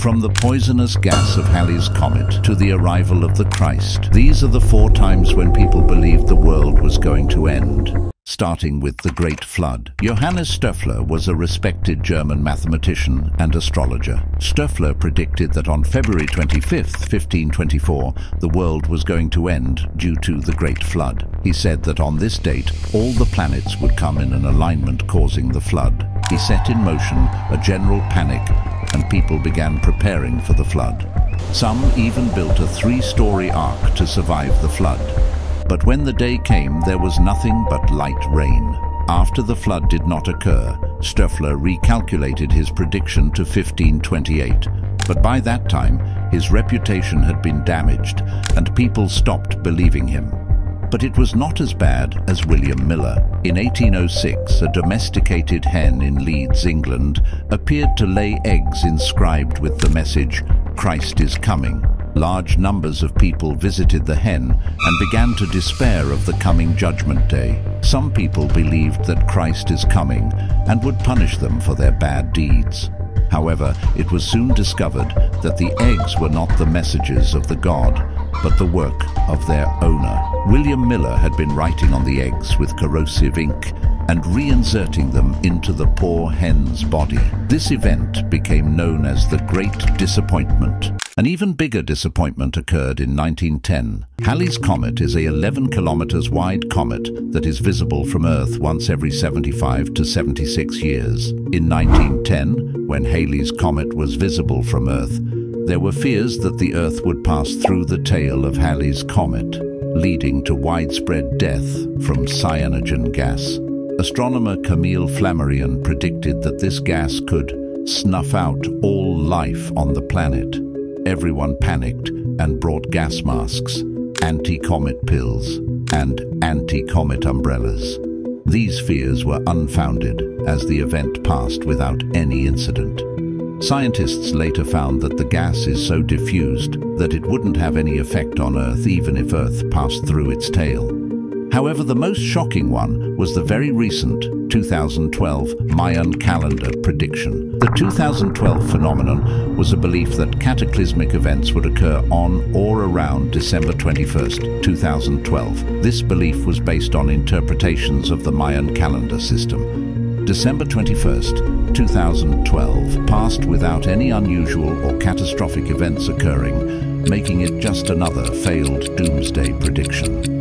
From the poisonous gas of Halley's Comet to the arrival of the Christ, these are the four times when people believed the world was going to end, starting with the Great Flood. Johannes Stöffler was a respected German mathematician and astrologer. Stöffler predicted that on February 25th, 1524, the world was going to end due to the Great Flood. He said that on this date, all the planets would come in an alignment causing the flood. He set in motion a general panic, and people began preparing for the flood. Some even built a 3-story ark to survive the flood. But when the day came, there was nothing but light rain. After the flood did not occur, Stöffler recalculated his prediction to 1528. But by that time, his reputation had been damaged, and people stopped believing him. But it was not as bad as William Miller. In 1806, a domesticated hen in Leeds, England, appeared to lay eggs inscribed with the message, "Christ is coming." Large numbers of people visited the hen and began to despair of the coming Judgment Day. Some people believed that Christ is coming and would punish them for their bad deeds. However, it was soon discovered that the eggs were not the messages of the god, but the work of their owner. William Miller had been writing on the eggs with corrosive ink and reinserting them into the poor hen's body. This event became known as the Great Disappointment. An even bigger disappointment occurred in 1910. Halley's Comet is a 11 kilometers wide comet that is visible from Earth once every 75 to 76 years. In 1910, when Halley's Comet was visible from Earth, there were fears that the Earth would pass through the tail of Halley's Comet, leading to widespread death from cyanogen gas. Astronomer Camille Flammarion predicted that this gas could snuff out all life on the planet. Everyone panicked and brought gas masks, anti-comet pills, and anti-comet umbrellas. These fears were unfounded, as the event passed without any incident. Scientists later found that the gas is so diffused that it wouldn't have any effect on Earth even if Earth passed through its tail. However, the most shocking one was the very recent 2012 Mayan calendar prediction. The 2012 phenomenon was a belief that cataclysmic events would occur on or around December 21st, 2012. This belief was based on interpretations of the Mayan calendar system. December 21st, 2012 passed without any unusual or catastrophic events occurring, making it just another failed doomsday prediction.